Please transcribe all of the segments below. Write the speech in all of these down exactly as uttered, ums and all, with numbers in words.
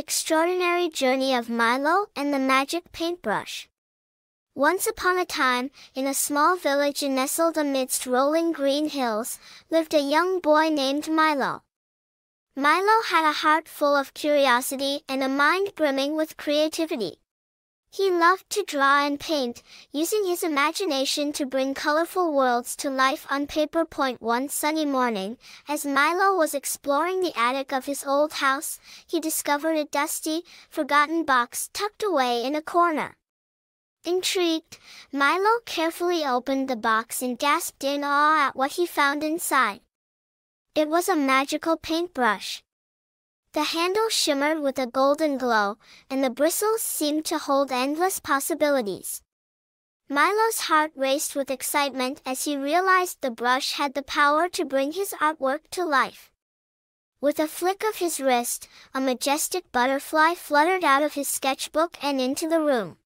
extraordinary journey of Milo and the magic paintbrush. Once upon a time, in a small village nestled amidst rolling green hills, lived a young boy named Milo. Milo had a heart full of curiosity and a mind brimming with creativity. He loved to draw and paint, using his imagination to bring colorful worlds to life on paper. One sunny morning, as Milo was exploring the attic of his old house, he discovered a dusty, forgotten box tucked away in a corner. Intrigued, Milo carefully opened the box and gasped in awe at what he found inside. It was a magical paintbrush. The handle shimmered with a golden glow, and the bristles seemed to hold endless possibilities. Milo's heart raced with excitement as he realized the brush had the power to bring his artwork to life. With a flick of his wrist, a majestic butterfly fluttered out of his sketchbook and into the room.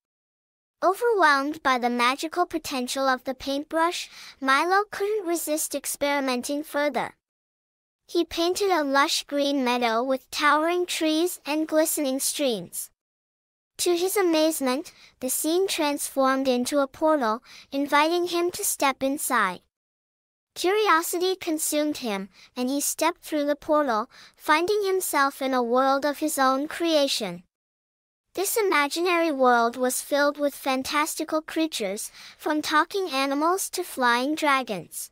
Overwhelmed by the magical potential of the paintbrush, Milo couldn't resist experimenting further. He painted a lush green meadow with towering trees and glistening streams. To his amazement, the scene transformed into a portal, inviting him to step inside. Curiosity consumed him, and he stepped through the portal, finding himself in a world of his own creation. This imaginary world was filled with fantastical creatures, from talking animals to flying dragons.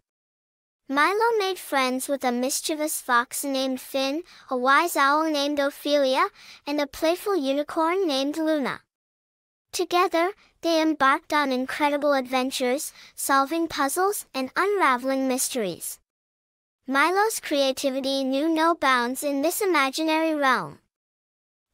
Milo made friends with a mischievous fox named Finn, a wise owl named Ophelia, and a playful unicorn named Luna. Together, they embarked on incredible adventures, solving puzzles and unraveling mysteries. Milo's creativity knew no bounds in this imaginary realm.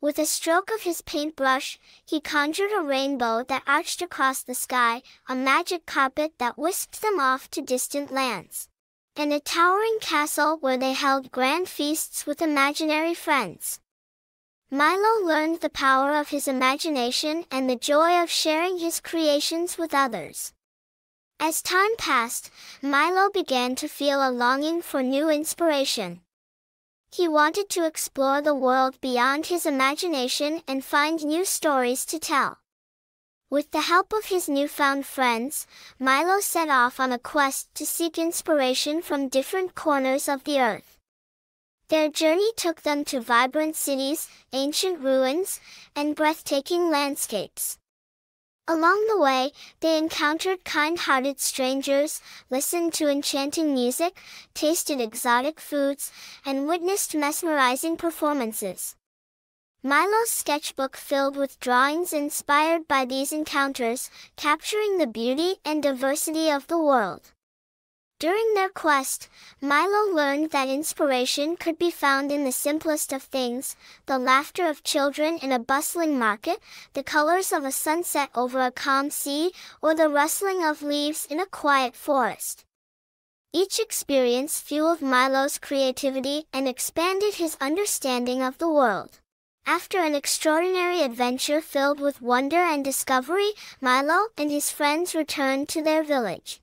With a stroke of his paintbrush, he conjured a rainbow that arched across the sky, a magic carpet that whisked them off to distant lands, and a towering castle where they held grand feasts with imaginary friends. Milo learned the power of his imagination and the joy of sharing his creations with others. As time passed, Milo began to feel a longing for new inspiration. He wanted to explore the world beyond his imagination and find new stories to tell. With the help of his newfound friends, Milo set off on a quest to seek inspiration from different corners of the earth. Their journey took them to vibrant cities, ancient ruins, and breathtaking landscapes. Along the way, they encountered kind-hearted strangers, listened to enchanting music, tasted exotic foods, and witnessed mesmerizing performances. Milo's sketchbook filled with drawings inspired by these encounters, capturing the beauty and diversity of the world. During their quest, Milo learned that inspiration could be found in the simplest of things: the laughter of children in a bustling market, the colors of a sunset over a calm sea, or the rustling of leaves in a quiet forest. Each experience fueled Milo's creativity and expanded his understanding of the world. After an extraordinary adventure filled with wonder and discovery, Milo and his friends returned to their village.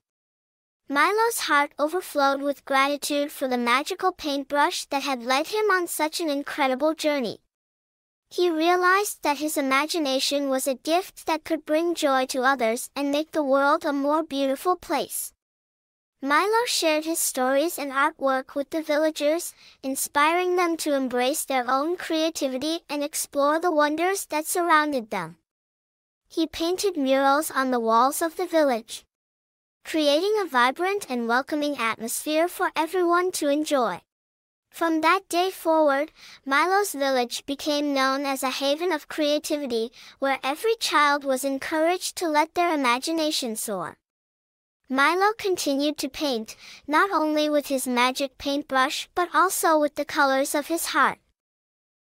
Milo's heart overflowed with gratitude for the magical paintbrush that had led him on such an incredible journey. He realized that his imagination was a gift that could bring joy to others and make the world a more beautiful place. Milo shared his stories and artwork with the villagers, inspiring them to embrace their own creativity and explore the wonders that surrounded them. He painted murals on the walls of the village, creating a vibrant and welcoming atmosphere for everyone to enjoy. From that day forward, Milo's village became known as a haven of creativity, where every child was encouraged to let their imagination soar. Milo continued to paint, not only with his magic paintbrush but also with the colors of his heart.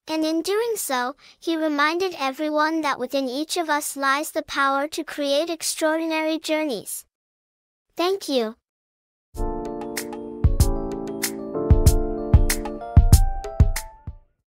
And in doing so, he reminded everyone that within each of us lies the power to create extraordinary journeys. Thank you.